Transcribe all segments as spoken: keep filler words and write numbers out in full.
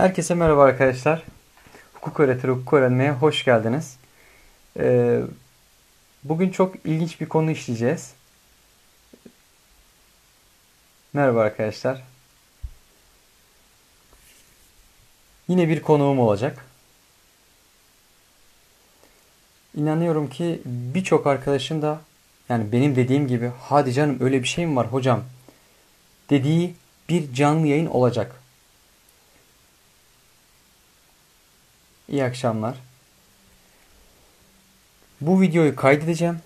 Herkese merhaba arkadaşlar. Hukuk Öğretir, Hukuk Öğrenmeye hoş geldiniz. Ee, bugün çok ilginç bir konu işleyeceğiz. Merhaba arkadaşlar. Yine bir konuğum olacak. İnanıyorum ki birçok arkadaşım da yani benim dediğim gibi hadi canım öyle bir şey mi var hocam dediği bir canlı yayın olacak. İyi akşamlar. Bu videoyu kaydedeceğim.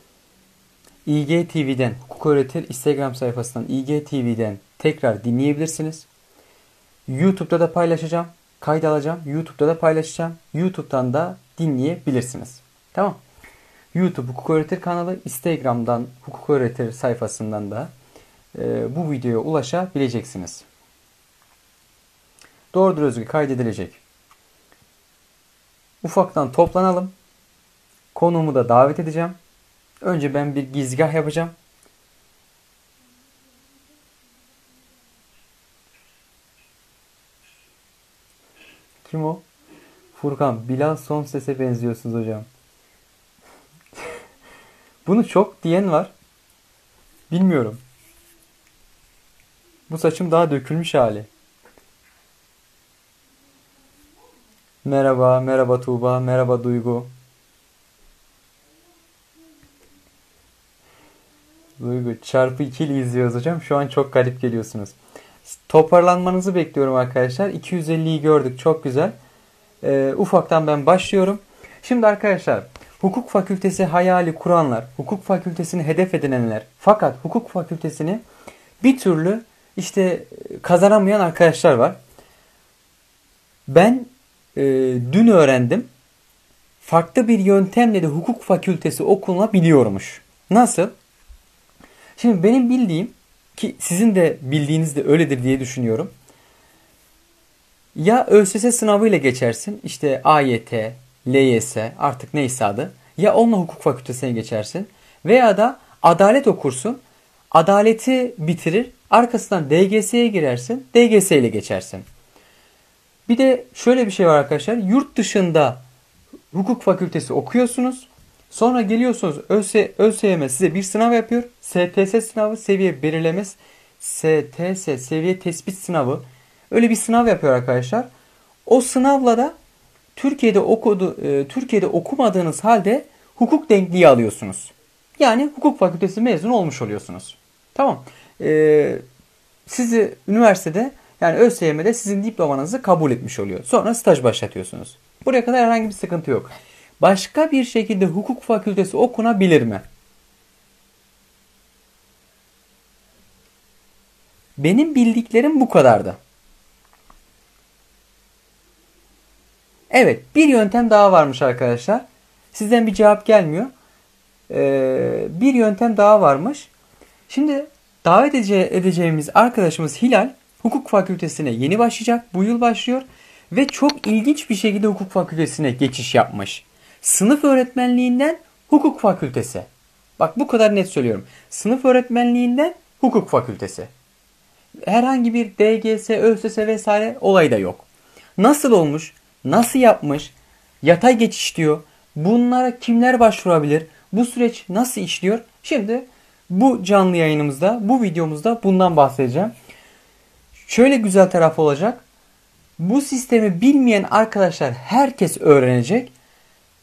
I G T V'den, Hukuk Öğretir Instagram sayfasından I G T V'den tekrar dinleyebilirsiniz. YouTube'da da paylaşacağım. Kayda alacağım. YouTube'da da paylaşacağım. YouTube'dan da dinleyebilirsiniz. Tamam. YouTube Hukuk Öğretir kanalı, Instagram'dan Hukuk Öğretir sayfasından da e, bu videoya ulaşabileceksiniz. Doğrudur özgü kaydedilecek. Ufaktan toplanalım. Konuğumu da davet edeceğim. Önce ben bir gizgah yapacağım. Kim o? Furkan, Bilal son sese benziyorsunuz hocam. Bunu çok diyen var. Bilmiyorum. Bu saçım daha dökülmüş hali. Merhaba, merhaba Tuğba, merhaba Duygu. Duygu, çarpı ikili izliyoruz hocam. Şu an çok garip geliyorsunuz. Toparlanmanızı bekliyorum arkadaşlar. iki yüz elliyi gördük, çok güzel. Ee, ufaktan ben başlıyorum. Şimdi arkadaşlar, hukuk fakültesi hayali kuranlar, hukuk fakültesini hedef edinenler, fakat hukuk fakültesini bir türlü işte kazanamayan arkadaşlar var. Ben Ee, dün öğrendim. Farklı bir yöntemle de hukuk fakültesi okunabiliyormuş. Nasıl? Şimdi benim bildiğim ki sizin de bildiğiniz de öyledir diye düşünüyorum. Ya Ö S S sınavıyla geçersin. İşte A Y T, L Y S artık neyse adı. Ya onunla hukuk fakültesine geçersin. Veya da adalet okursun. Adaleti bitirir. Arkasından D G S'ye girersin. D G S ile geçersin. Bir de şöyle bir şey var arkadaşlar. Yurt dışında hukuk fakültesi okuyorsunuz. Sonra geliyorsunuz Ö S Y M size bir sınav yapıyor. S T S sınavı, seviye belirlemesi, S T S seviye tespit sınavı. Öyle bir sınav yapıyor arkadaşlar. O sınavla da Türkiye'de okudu Türkiye'de okumadığınız halde hukuk denkliği alıyorsunuz. Yani hukuk fakültesi mezunu olmuş oluyorsunuz. Tamam. Ee, sizi üniversitede yani Ö S Y M'de sizin diplomanızı kabul etmiş oluyor. Sonra staj başlatıyorsunuz. Buraya kadar herhangi bir sıkıntı yok. Başka bir şekilde hukuk fakültesi okunabilir mi? Benim bildiklerim bu kadardı. Evet, bir yöntem daha varmış arkadaşlar. Sizden bir cevap gelmiyor. Ee, bir yöntem daha varmış. Şimdi davet ede- edeceğimiz arkadaşımız Hilal hukuk fakültesine yeni başlayacak. Bu yıl başlıyor. Ve çok ilginç bir şekilde hukuk fakültesine geçiş yapmış. Sınıf öğretmenliğinden hukuk fakültesi. Bak bu kadar net söylüyorum. Sınıf öğretmenliğinden hukuk fakültesi. Herhangi bir D G S, Ö S S vesaire olay da yok. Nasıl olmuş? Nasıl yapmış? Yatay geçiş diyor. Bunlara kimler başvurabilir? Bu süreç nasıl işliyor? Şimdi bu canlı yayınımızda, bu videomuzda bundan bahsedeceğim. Şöyle güzel taraf olacak. Bu sistemi bilmeyen arkadaşlar herkes öğrenecek.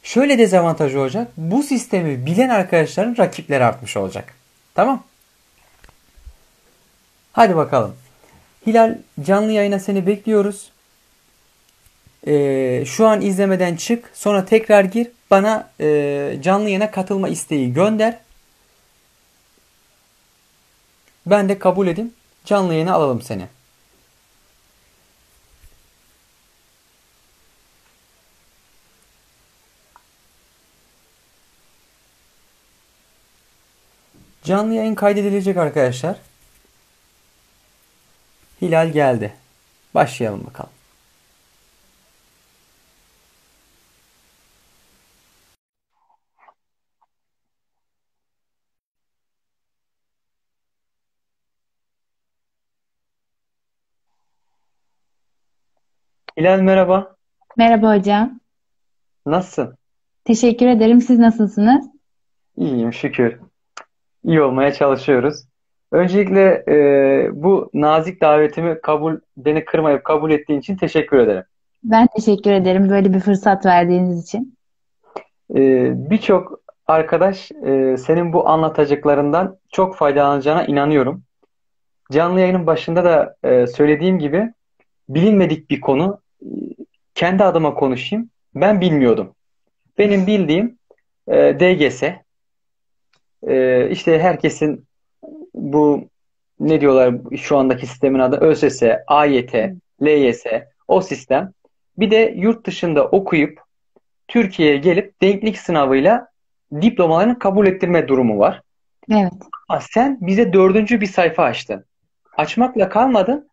Şöyle dezavantajı olacak. Bu sistemi bilen arkadaşların rakipleri artmış olacak. Tamam. Hadi bakalım. Hilal canlı yayına seni bekliyoruz. Ee, şu an izlemeden çık. Sonra tekrar gir. Bana e, canlı yayına katılma isteği gönder. Ben de kabul edeyim. Canlı yayına alalım seni. Canlı yayın kaydedilecek arkadaşlar. Hilal geldi. Başlayalım bakalım. Hilal merhaba. Merhaba hocam. Nasılsın? Teşekkür ederim. Siz nasılsınız? İyiyim şükür. İyi olmaya çalışıyoruz. Öncelikle e, bu nazik davetimi kabul, beni kırmayıp kabul ettiğin için teşekkür ederim. Ben teşekkür ederim böyle bir fırsat verdiğiniz için. E, Birçok arkadaş e, senin bu anlatacaklarından çok faydalanacağına inanıyorum. Canlı yayının başında da e, söylediğim gibi bilinmedik bir konu. E, kendi adıma konuşayım. Ben bilmiyordum. Benim bildiğim e, D G S. E, işte herkesin bu ne diyorlar şu andaki sistemin adı Ö S S, A Y T, L Y S o sistem. Bir de yurt dışında okuyup Türkiye'ye gelip denklik sınavıyla diplomalarını kabul ettirme durumu var. Evet. Ama sen bize dördüncü bir sayfa açtın. Açmakla kalmadın.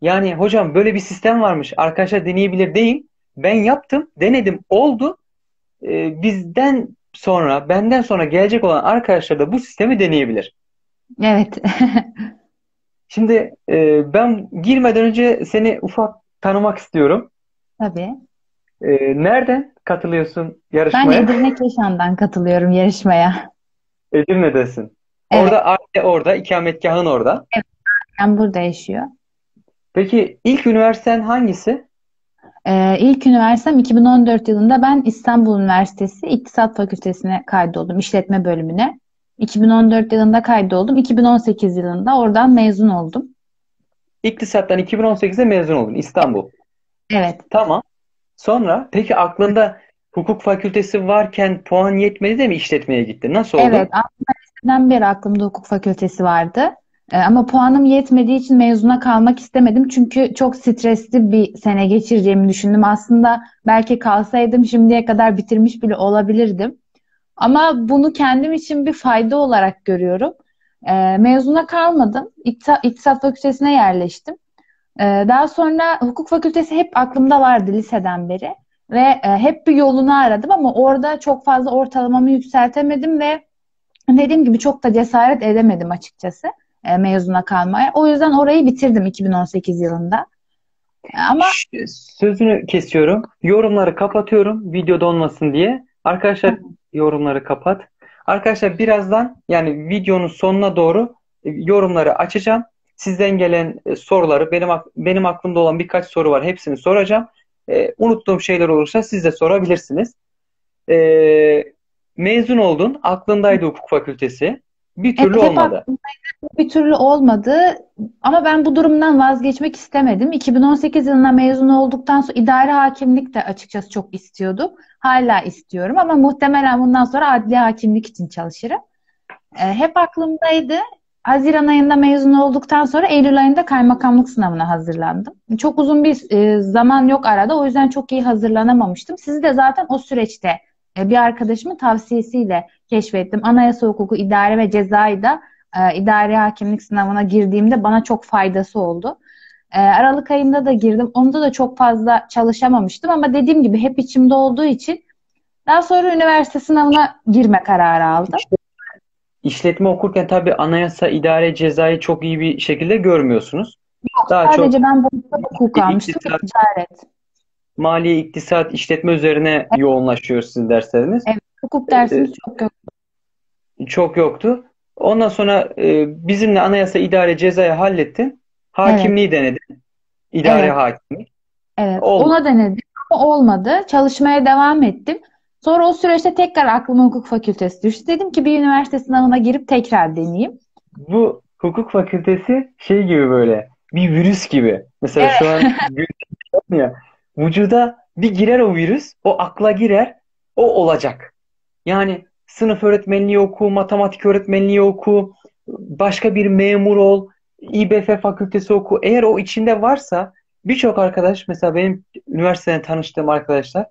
Yani hocam böyle bir sistem varmış. Arkadaşlar deneyebilir değil. Ben yaptım, denedim, oldu. Ee, bizden sonra, benden sonra gelecek olan arkadaşlar da bu sistemi deneyebilir. Evet. Şimdi e, ben girmeden önce seni ufak tanımak istiyorum. Tabii. E, nereden katılıyorsun yarışmaya? Ben Edirne Keşan'dan katılıyorum yarışmaya. Edirne'desin. Evet. Orada aile orada, ikametgahın orada. Evet, ben burada yaşıyor. Peki ilk üniversiten hangisi? Ee, ilk üniversitem iki bin on dört yılında ben İstanbul Üniversitesi İktisat Fakültesi'ne kaydoldum, işletme bölümüne. iki bin on dört yılında kaydoldum. iki bin on sekiz yılında oradan mezun oldum. İktisattan iki bin on sekizde mezun oldun İstanbul. Evet. Tamam. Sonra peki aklında hukuk fakültesi varken puan yetmedi de mi işletmeye gitti? Nasıl oldu? Evet. Üniversiteden beri aklımda hukuk fakültesi vardı. Ee, ama puanım yetmediği için mezuna kalmak istemedim. Çünkü çok stresli bir sene geçireceğimi düşündüm. Aslında belki kalsaydım şimdiye kadar bitirmiş bile olabilirdim. Ama bunu kendim için bir fayda olarak görüyorum. E, mezuna kalmadım. İktisat, İktisat Fakültesine yerleştim. E, daha sonra Hukuk Fakültesi hep aklımda vardı liseden beri. Ve e, hep bir yolunu aradım ama orada çok fazla ortalamamı yükseltemedim ve dediğim gibi çok da cesaret edemedim açıkçası e, mezuna kalmaya. O yüzden orayı bitirdim iki bin on sekiz yılında. Ama sözünü kesiyorum. Yorumları kapatıyorum videoda olmasın diye. Arkadaşlar yorumları kapat. Arkadaşlar birazdan yani videonun sonuna doğru yorumları açacağım. Sizden gelen soruları benim benim aklımda olan birkaç soru var. Hepsini soracağım. E, unuttuğum şeyler olursa siz de sorabilirsiniz. E, mezun oldun. Aklındaydı hukuk fakültesi. Bir türlü evet, olmadı. Bir türlü olmadı. Ama ben bu durumdan vazgeçmek istemedim. iki bin on sekiz yılına mezun olduktan sonra idari hakimlik de açıkçası çok istiyordum. Hala istiyorum ama muhtemelen bundan sonra adli hakimlik için çalışırım. Ee, hep aklımdaydı. Haziran ayında mezun olduktan sonra Eylül ayında kaymakamlık sınavına hazırlandım. Çok uzun bir e, zaman yok arada. O yüzden çok iyi hazırlanamamıştım. Sizi de zaten o süreçte bir arkadaşımın tavsiyesiyle keşfettim. Anayasa hukuku, idare ve cezayı da e, idari hakimlik sınavına girdiğimde bana çok faydası oldu. E, Aralık ayında da girdim. Onda da çok fazla çalışamamıştım ama dediğim gibi hep içimde olduğu için daha sonra üniversite sınavına girme kararı aldım. İşletme okurken tabii anayasa, idare, cezayı çok iyi bir şekilde görmüyorsunuz. Yok, daha sadece çok ben burada hukuk almıştım. Ticaret. Maliye, iktisat, işletme üzerine evet. Yoğunlaşıyor sizin dersleriniz. Evet, hukuk dersimiz çok yoktu. Çok yoktu. Ondan sonra e, bizimle anayasa, idare, cezayı hallettin. Hakimliği evet. Denedin. İdare evet. Hakimlik. Evet, olmadı. Ona denedim ama olmadı. Çalışmaya devam ettim. Sonra o süreçte tekrar aklıma hukuk fakültesi düştü. Dedim ki bir üniversite sınavına girip tekrar deneyeyim. Bu hukuk fakültesi şey gibi böyle, bir virüs gibi. Mesela evet. Şu an ya. Vücuda bir girer o virüs, o akla girer, o olacak. Yani sınıf öğretmenliği oku, matematik öğretmenliği oku, başka bir memur ol, İ B F fakültesi oku. Eğer o içinde varsa birçok arkadaş, mesela benim üniversiteden tanıştığım arkadaşlar,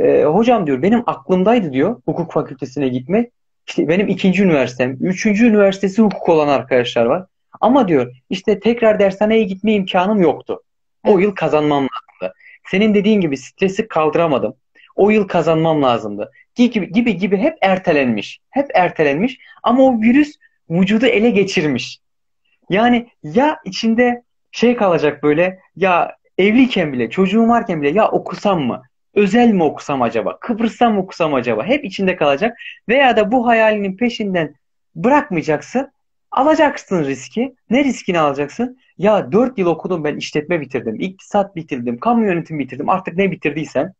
e, hocam diyor benim aklımdaydı diyor hukuk fakültesine gitmek. İşte benim ikinci üniversitem, üçüncü üniversitesi hukuk olan arkadaşlar var. Ama diyor işte tekrar dershaneye gitme imkanım yoktu. O yıl kazanmam lazımdı. Senin dediğin gibi stresi kaldıramadım. O yıl kazanmam lazımdı. Gibi gibi, gibi hep ertelenmiş. Hep ertelenmiş ama o virüs vücudu ele geçirmiş. Yani ya içinde şey kalacak böyle ya evliyken bile, çocuğum varken bile ya okusam mı? Özel mi okusam acaba? Kıbrıs'ta mı okusam acaba? Hep içinde kalacak. Veya da bu hayalinin peşinden bırakmayacaksın. Alacaksın riski. Ne riskini alacaksın? Ya dört yıl okudum ben, işletme bitirdim, iktisat bitirdim, kamu yönetimi bitirdim. Artık ne bitirdiysen,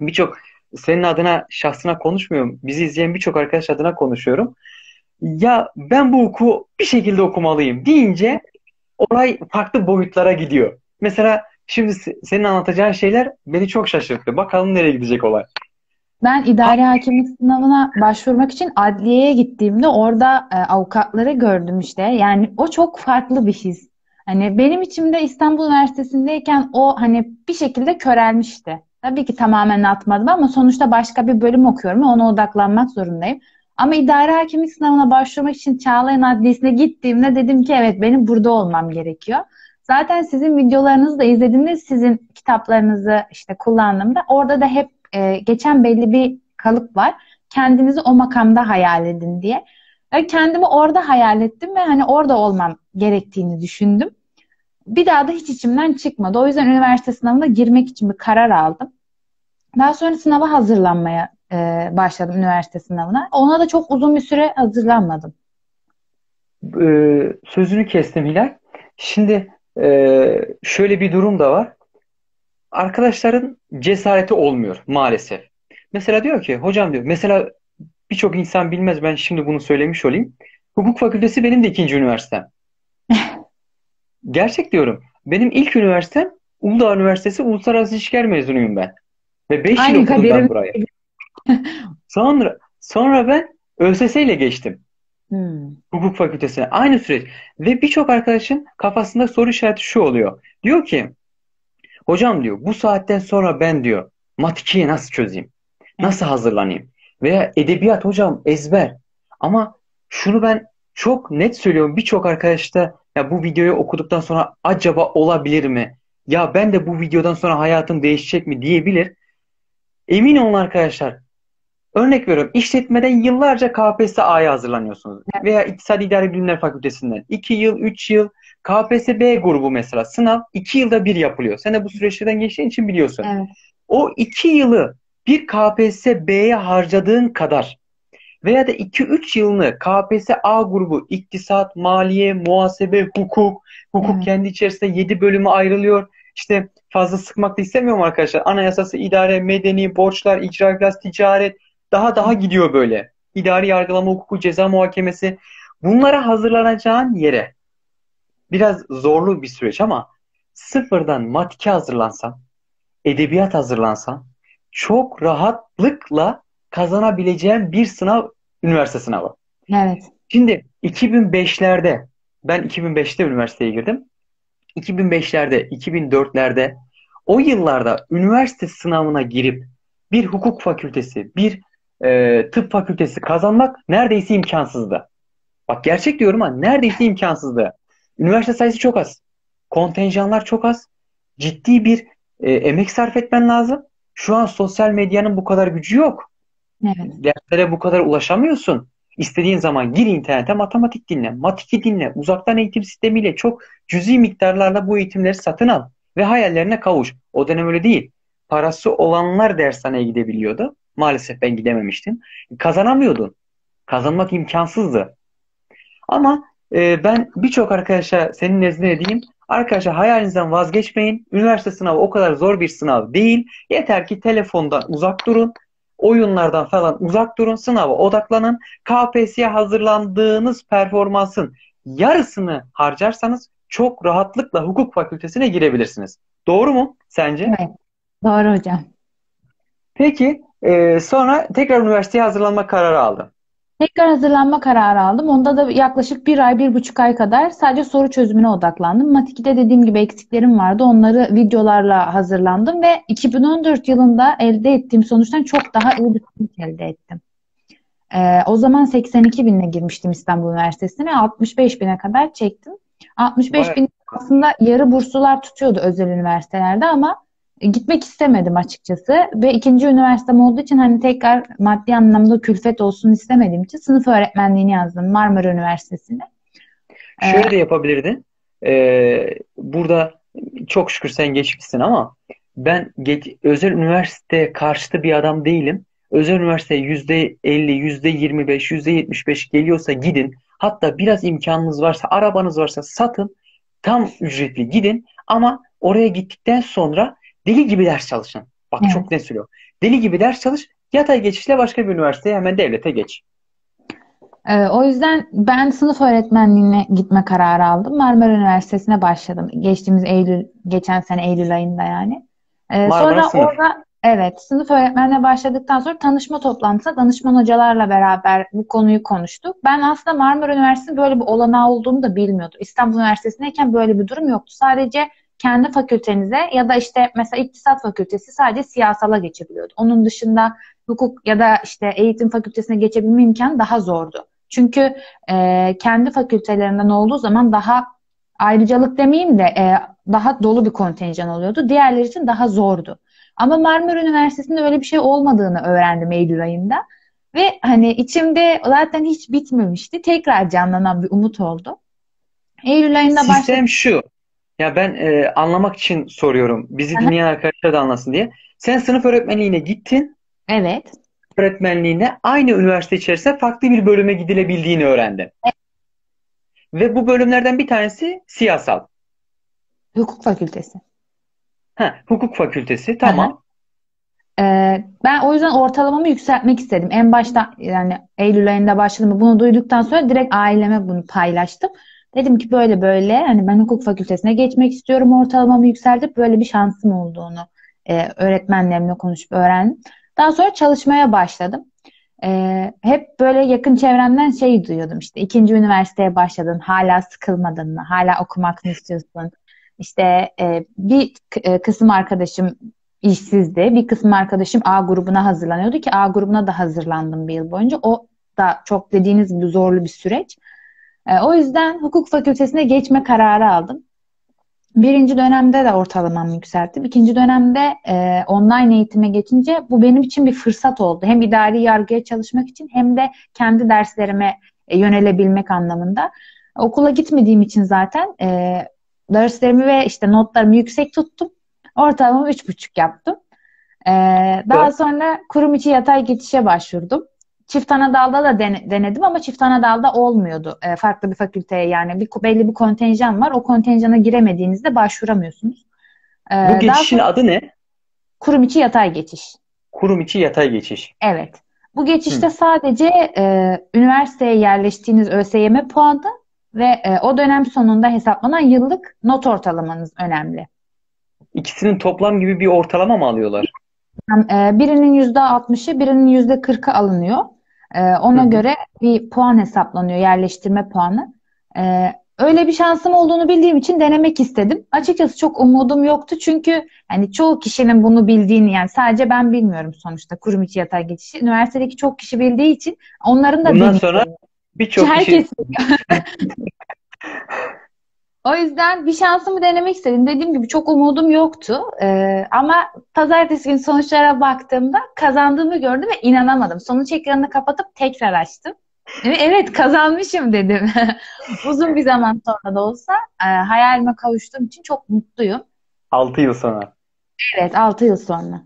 birçok senin adına, şahsına konuşmuyorum. Bizi izleyen birçok arkadaş adına konuşuyorum. Ya ben bu hukuku bir şekilde okumalıyım deyince olay farklı boyutlara gidiyor. Mesela şimdi senin anlatacağın şeyler beni çok şaşırttı. Bakalım nereye gidecek olay. Ben idari hakimlik sınavına başvurmak için adliyeye gittiğimde orada e, avukatları gördüm işte. Yani o çok farklı bir his. Hani benim içimde İstanbul Üniversitesi'ndeyken o hani bir şekilde körelmişti. Tabii ki tamamen atmadım ama sonuçta başka bir bölüm okuyorum ve ona odaklanmak zorundayım. Ama idari hakimlik sınavına başvurmak için Çağlayan Adliyesi'ne gittiğimde dedim ki evet, benim burada olmam gerekiyor. Zaten sizin videolarınızı da izlediğimde, sizin kitaplarınızı işte kullandığımda orada da hep e, geçen belli bir kalıp var. Kendinizi o makamda hayal edin diye. Ve kendimi orada hayal ettim ve hani orada olmam gerektiğini düşündüm. Bir daha da hiç içimden çıkmadı. O yüzden üniversite sınavına girmek için bir karar aldım. Daha sonra sınava hazırlanmaya e, başladım, üniversite sınavına. Ona da çok uzun bir süre hazırlanmadım. Ee, sözünü kestim Hilal. Şimdi Ee, şöyle bir durum da var. Arkadaşların cesareti olmuyor maalesef. Mesela diyor ki hocam diyor, mesela birçok insan bilmez, ben şimdi bunu söylemiş olayım. Hukuk fakültesi benim de ikinci üniversitem. Gerçek diyorum. Benim ilk üniversitem Uludağ Üniversitesi, Uluslararası İlişkiler mezunuyum ben. Ve beş yıl okudum ben buraya. sonra, sonra ben ÖSS ile geçtim. Hmm. Hukuk fakültesine. Aynı süreç. Ve birçok arkadaşın kafasında soru işareti şu oluyor. Diyor ki hocam diyor, bu saatten sonra ben diyor mat iki'yi nasıl çözeyim? Nasıl hazırlanayım? Veya edebiyat hocam ezber. Ama şunu ben çok net söylüyorum. Birçok arkadaş da ya bu videoyu okuduktan sonra acaba olabilir mi? Ya ben de bu videodan sonra hayatım değişecek mi diyebilir. Emin olun arkadaşlar. Örnek veriyorum. İşletmeden yıllarca K P S S A'ya hazırlanıyorsunuz. Evet. Veya İktisadi İdare Bilimler Fakültesinden. iki yıl, üç yıl. K P S S B grubu mesela. Sınav iki yılda bir yapılıyor. Sen de bu süreçlerden geçtiğin için biliyorsun. Evet. O iki yılı bir K P S S B'ye harcadığın kadar veya da iki üç yılını K P S S A grubu, iktisat, maliye, muhasebe, hukuk. Hukuk evet. Kendi içerisinde yedi bölüme ayrılıyor. İşte fazla sıkmak da istemiyorum arkadaşlar. Anayasası, idare, medeni, borçlar, icra iflas, ticaret. Daha daha gidiyor böyle. İdari yargılama, hukuku, ceza muhakemesi. Bunlara hazırlanacağın yere biraz zorlu bir süreç ama sıfırdan matematik hazırlansan, edebiyat hazırlansan çok rahatlıkla kazanabileceğin bir sınav, üniversite sınavı. Evet. Şimdi iki bin beşlerde ben iki bin beşte üniversiteye girdim. iki bin beşlerde, iki bin dörtlerde o yıllarda üniversite sınavına girip bir hukuk fakültesi, bir E, tıp fakültesi kazanmak neredeyse imkansızdı. Bak gerçek diyorum ha, neredeyse imkansızdı. Üniversite sayısı çok az. Kontenjanlar çok az. Ciddi bir e, emek sarf etmen lazım. Şu an sosyal medyanın bu kadar gücü yok. Evet. Derslere bu kadar ulaşamıyorsun. İstediğin zaman gir internete, matematik dinle, matiki dinle, uzaktan eğitim sistemiyle çok cüzi miktarlarla bu eğitimleri satın al ve hayallerine kavuş. O dönem öyle değil. Parası olanlar dershaneye gidebiliyordu. Maalesef ben gidememiştim. Kazanamıyordun. Kazanmak imkansızdı. Ama e, ben birçok arkadaşa senin nezdine diyeyim. Arkadaşlar hayalinizden vazgeçmeyin. Üniversite sınavı o kadar zor bir sınav değil. Yeter ki telefondan uzak durun. Oyunlardan falan uzak durun. Sınava odaklanın. K P S S'ye hazırlandığınız performansın yarısını harcarsanız çok rahatlıkla hukuk fakültesine girebilirsiniz. Doğru mu sence? Evet. Doğru hocam. Peki. Ee, sonra tekrar üniversiteye hazırlanma kararı aldım. Tekrar hazırlanma kararı aldım. Onda da yaklaşık bir ay, bir buçuk ay kadar sadece soru çözümüne odaklandım. Matik'te dediğim gibi eksiklerim vardı. Onları videolarla hazırlandım ve iki bin on dört yılında elde ettiğim sonuçtan çok daha iyi bir sonuç elde ettim. Ee, o zaman seksen iki bin'e girmiştim İstanbul Üniversitesi'ne. altmış beş bin'e kadar çektim. altmış beş bin aslında yarı bursular tutuyordu özel üniversitelerde ama gitmek istemedim açıkçası ve ikinci üniversitem olduğu için hani tekrar maddi anlamda külfet olsun istemediğim için sınıf öğretmenliğini yazdım Marmara Üniversitesi'nde. Şöyle ee, de yapabilirdin. Ee, burada çok şükür sen geçmişsin ama ben geç, özel üniversite karşıtı bir adam değilim. Özel üniversiteye yüzde elli, yüzde yirmi beş, yüzde yetmiş beş geliyorsa gidin. Hatta biraz imkanınız varsa, arabanız varsa satın. Tam ücretli gidin. Ama oraya gittikten sonra deli gibi ders çalışın. Bak evet. Çok net söylüyorum. Deli gibi ders çalış. Yatay geçişle başka bir üniversiteye, hemen devlete geç. Ee, o yüzden ben sınıf öğretmenliğine gitme kararı aldım. Marmara Üniversitesi'ne başladım. Geçtiğimiz Eylül, geçen sene Eylül ayında yani. Ee, sonra sınıf. orada evet sınıf öğretmenliğine başladıktan sonra tanışma toplantısında danışman hocalarla beraber bu konuyu konuştuk. Ben aslında Marmara Üniversitesi'nin böyle bir olanağı olduğunu da bilmiyordum. İstanbul Üniversitesi'ndeyken böyle bir durum yoktu. Sadece kendi fakültenize ya da işte mesela İktisat Fakültesi sadece siyasala geçebiliyordu. Onun dışında hukuk ya da işte eğitim fakültesine geçebilme imkanı daha zordu. Çünkü e, kendi fakültelerinden olduğu zaman daha ayrıcalık demeyeyim de e, daha dolu bir kontenjan oluyordu. Diğerleri için daha zordu. Ama Marmara Üniversitesi'nde öyle bir şey olmadığını öğrendim Eylül ayında. Ve hani içimde zaten hiç bitmemişti. Tekrar canlanan bir umut oldu. Eylül ayında başladım. Sistem şu. Ya ben e, anlamak için soruyorum. Bizi dinleyen arkadaşlar da anlasın diye. Sen sınıf öğretmenliğine gittin. Evet. Öğretmenliğine aynı üniversite içerisinde farklı bir bölüme gidilebildiğini öğrendin. Evet. Ve bu bölümlerden bir tanesi siyasal. Hukuk Fakültesi. Ha, Hukuk Fakültesi, tamam. Ee, ben o yüzden ortalamamı yükseltmek istedim. En başta yani Eylül ayında başladım. Bunu duyduktan sonra direkt aileme bunu paylaştım. Dedim ki böyle böyle hani ben hukuk fakültesine geçmek istiyorum, ortalamamı yükseltip böyle bir şansım olduğunu e, öğretmenlerimle konuşup öğrendim. Daha sonra çalışmaya başladım. E, hep böyle yakın çevremden şey duyuyordum işte ikinci üniversiteye başladın, hala sıkılmadın mı, hala okumak mı istiyorsun? İşte e, bir kısım arkadaşım işsizdi, bir kısım arkadaşım A grubuna hazırlanıyordu ki A grubuna da hazırlandım bir yıl boyunca. O da çok dediğiniz gibi zorlu bir süreç. O yüzden hukuk fakültesine geçme kararı aldım. Birinci dönemde de ortalamamı yükselttim. İkinci dönemde e, online eğitime geçince bu benim için bir fırsat oldu. Hem idari yargıya çalışmak için hem de kendi derslerime e, yönelebilmek anlamında. Okula gitmediğim için zaten e, derslerimi ve işte notlarımı yüksek tuttum. Ortalamamı üç buçuk yaptım. E, daha evet. sonra kurum içi yatay geçişe başvurdum. Çift Anadolu'da da denedim ama Çift Anadolu'da olmuyordu. E, farklı bir fakülteye yani bir, belli bir kontenjan var. O kontenjana giremediğinizde başvuramıyorsunuz. E, Bu geçişin sonra, adı ne? Kurum içi yatay geçiş. Kurum içi yatay geçiş. Evet. Bu geçişte Hı. sadece e, üniversiteye yerleştiğiniz ÖSYM puanı ve e, o dönem sonunda hesaplanan yıllık not ortalamanız önemli. İkisinin toplam gibi bir ortalama mı alıyorlar? E, birinin yüzde altmışı, birinin yüzde kırkı alınıyor. Ona Hı. göre bir puan hesaplanıyor, yerleştirme puanı. Ee, öyle bir şansım olduğunu bildiğim için denemek istedim. Açıkçası çok umudum yoktu çünkü hani çoğu kişinin bunu bildiğini yani sadece ben bilmiyorum sonuçta kurum içi yatay geçişi. Üniversitedeki çok kişi bildiği için onların da bundan sonra birçok kişi. O yüzden bir şansımı denemek istedim. Dediğim gibi çok umudum yoktu. Ee, ama pazartesi günü sonuçlara baktığımda kazandığımı gördüm ve inanamadım. Sonuç ekranını kapatıp tekrar açtım. Evet kazanmışım dedim. Uzun bir zaman sonra da olsa e, hayalime kavuştuğum için çok mutluyum. altı yıl sonra. Evet altı yıl sonra.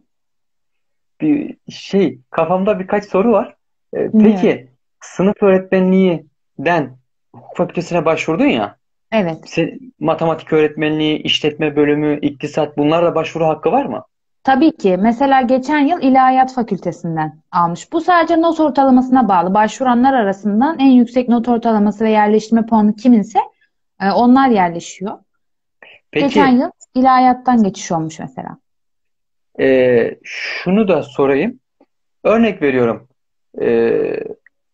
Bir şey kafamda birkaç soru var. Ee, peki evet. Sınıf öğretmenliğinden hukuk fakültesine başvurdun ya. Evet. Sen, matematik öğretmenliği, işletme bölümü, iktisat bunlarla başvuru hakkı var mı? Tabii ki. Mesela geçen yıl İlahiyat Fakültesinden almış. Bu sadece not ortalamasına bağlı. Başvuranlar arasından en yüksek not ortalaması ve yerleştirme puanı kiminse e, onlar yerleşiyor. Peki, geçen yıl ilahiyattan geçiş olmuş mesela. E, şunu da sorayım. Örnek veriyorum. E,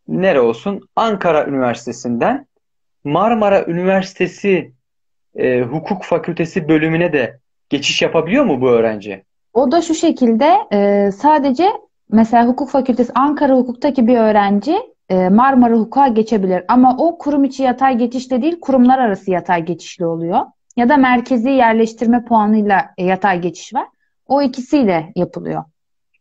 nere olsun? Ankara Üniversitesi'nden Marmara Üniversitesi e, Hukuk Fakültesi bölümüne de geçiş yapabiliyor mu bu öğrenci? O da şu şekilde e, sadece mesela Hukuk Fakültesi Ankara Hukuk'taki bir öğrenci e, Marmara Hukuk'a geçebilir. Ama o kurum içi yatay geçişle değil kurumlar arası yatay geçişli oluyor. Ya da merkezi yerleştirme puanıyla e, yatay geçiş var. O ikisiyle yapılıyor.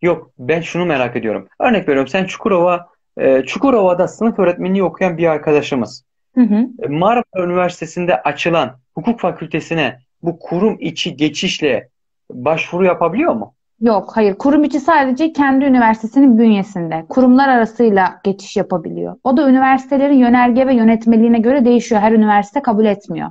Yok ben şunu merak ediyorum. Örnek veriyorum sen Çukurova, e, Çukurova'da sınıf öğretmenliği okuyan bir arkadaşımız. Hı hı. Marmara Üniversitesi'nde açılan hukuk fakültesine bu kurum içi geçişle başvuru yapabiliyor mu? Yok, hayır. Kurum içi sadece kendi üniversitesinin bünyesinde. Kurumlar arasıyla geçiş yapabiliyor. O da üniversitelerin yönerge ve yönetmeliğine göre değişiyor. Her üniversite kabul etmiyor.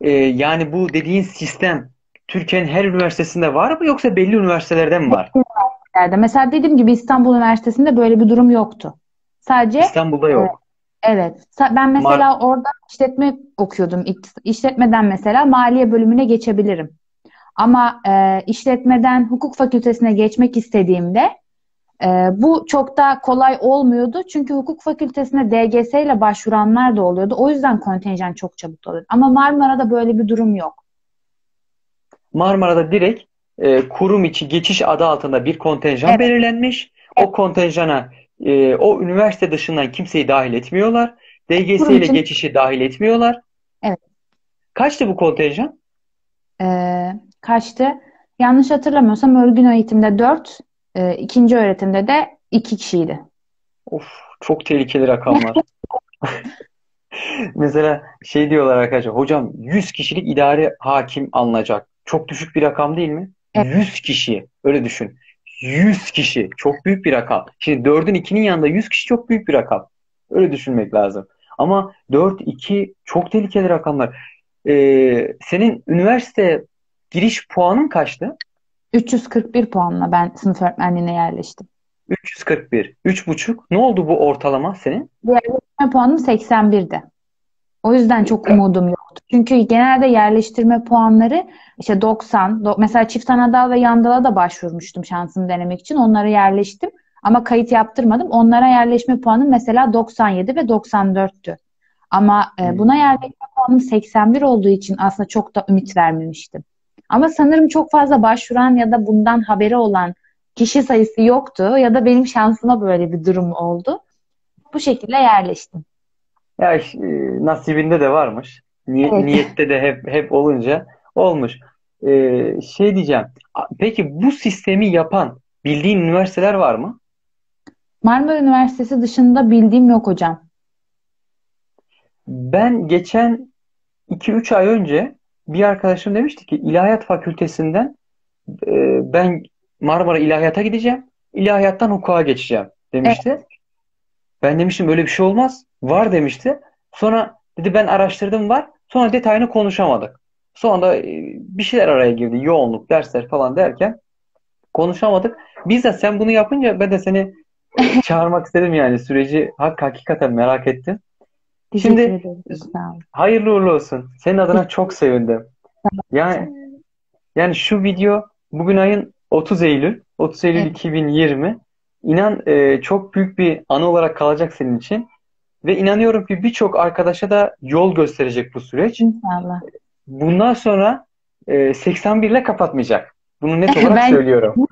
Ee, yani bu dediğin sistem Türkiye'nin her üniversitesinde var mı yoksa belli üniversitelerden mi var? Üniversitelerde. Mesela dediğim gibi İstanbul Üniversitesi'nde böyle bir durum yoktu. Sadece İstanbul'da yok. Evet. Ben mesela Mar orada işletme okuyordum. İşletmeden mesela maliye bölümüne geçebilirim. Ama e, işletmeden hukuk fakültesine geçmek istediğimde e, bu çok da kolay olmuyordu. Çünkü hukuk fakültesine D G S ile başvuranlar da oluyordu. O yüzden kontenjan çok çabuk oluyordu. Ama Marmara'da böyle bir durum yok. Marmara'da direkt e, kurum içi geçiş adı altında bir kontenjan evet. belirlenmiş. Evet. O kontenjana e, o üniversite dışından kimseyi dahil etmiyorlar. D G S kurum ile için... geçişi dahil etmiyorlar. Evet. Kaçtı bu kontenjan? Ee, kaçtı? Yanlış hatırlamıyorsam örgün eğitimde dört, e, ikinci öğretimde de iki kişiydi. Of, çok tehlikeli rakamlar. Mesela şey diyorlar arkadaşlar, hocam yüz kişilik idari hakim alınacak. Çok düşük bir rakam değil mi? Evet. yüz kişi, öyle düşün. yüz kişi, çok büyük bir rakam. Şimdi dördün ikinin yanında yüz kişi çok büyük bir rakam. Öyle düşünmek lazım. Ama dört, iki çok tehlikeli rakamlar. Ee, senin üniversite giriş puanın kaçtı? üç yüz kırk bir puanla ben sınıf öğretmenliğine yerleştim. üç yüz kırk bir. üç buçuk. Ne oldu bu ortalama senin? Yerleştirme puanım seksen birdi. O yüzden çok umudum yoktu. Çünkü genelde yerleştirme puanları işte doksan. Do mesela çift anadal ve yandala da başvurmuştum şansımı denemek için. Onlara yerleştim ama kayıt yaptırmadım. Onlara yerleşme puanım mesela doksan yedi ve doksan dörttü. Ama buna yerleşme puanım seksen bir olduğu için aslında çok da ümit vermemiştim. Ama sanırım çok fazla başvuran ya da bundan haberi olan kişi sayısı yoktu. Ya da benim şansıma böyle bir durum oldu. Bu şekilde yerleştim. Ya nasibinde de varmış. Ni evet. Niyette de hep hep olunca olmuş. Ee, şey diyeceğim. Peki bu sistemi yapan bildiğin üniversiteler var mı? Marmara Üniversitesi dışında bildiğim yok hocam. Ben geçen iki üç ay önce bir arkadaşım demişti ki İlahiyat Fakültesinden e, ben Marmara İlahiyat'a gideceğim. İlahiyattan hukuka geçeceğim demişti. Evet. Ben demiştim böyle bir şey olmaz. Var demişti. Sonra dedi ben araştırdım var. Sonra detayını konuşamadık. Sonra da e, bir şeyler araya girdi. Yoğunluk, dersler falan derken konuşamadık. Bizzat sen bunu yapınca ben de seni çağırmak istedim yani. Süreci hak, hakikaten merak ettim. Şimdi hayırlı uğurlu olsun. Senin adına çok sevindim. Yani yani şu video bugün ayın otuz Eylül. otuz Eylül evet. iki bin yirmi. İnan e, çok büyük bir anı olarak kalacak senin için. Ve inanıyorum ki birçok arkadaşa da yol gösterecek bu süreç. İnşallah. Bundan sonra e, seksen bir ile kapatmayacak. Bunu net olarak ben söylüyorum.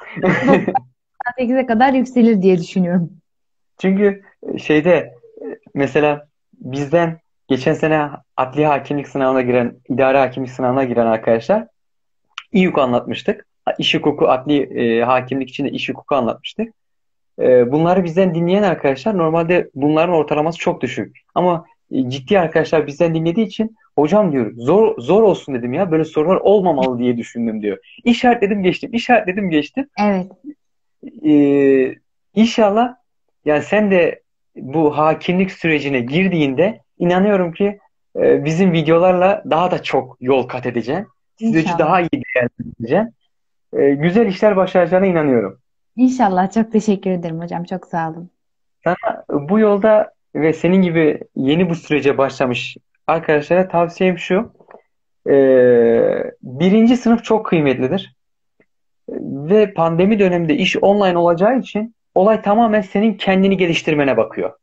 sekize kadar yükselir diye düşünüyorum. Çünkü şeyde mesela bizden geçen sene Adli Hakimlik sınavına giren, İdari Hakimlik sınavına giren arkadaşlar İYUK anlatmıştık. İş hukuku, adli e, hakimlik için de iş hukuku anlatmıştık. E, bunları bizden dinleyen arkadaşlar normalde bunların ortalaması çok düşük. Ama e, ciddi arkadaşlar bizden dinlediği için hocam diyor zor zor olsun dedim ya böyle sorular olmamalı diye düşündüm diyor. İşaretledim geçtim, işaretledim geçtim. Evet. E, inşallah yani sen de bu hakimlik sürecine girdiğinde inanıyorum ki e, bizim videolarla daha da çok yol kat edeceğim. Süreci daha iyi değerlendireceğim. E, güzel işler başaracağına inanıyorum. İnşallah. Çok teşekkür ederim hocam. Çok sağ olun. Sana bu yolda ve senin gibi yeni bu sürece başlamış arkadaşlara tavsiyem şu. E, birinci sınıf çok kıymetlidir. Ve pandemi döneminde iş online olacağı için olay tamamen senin kendini geliştirmene bakıyor.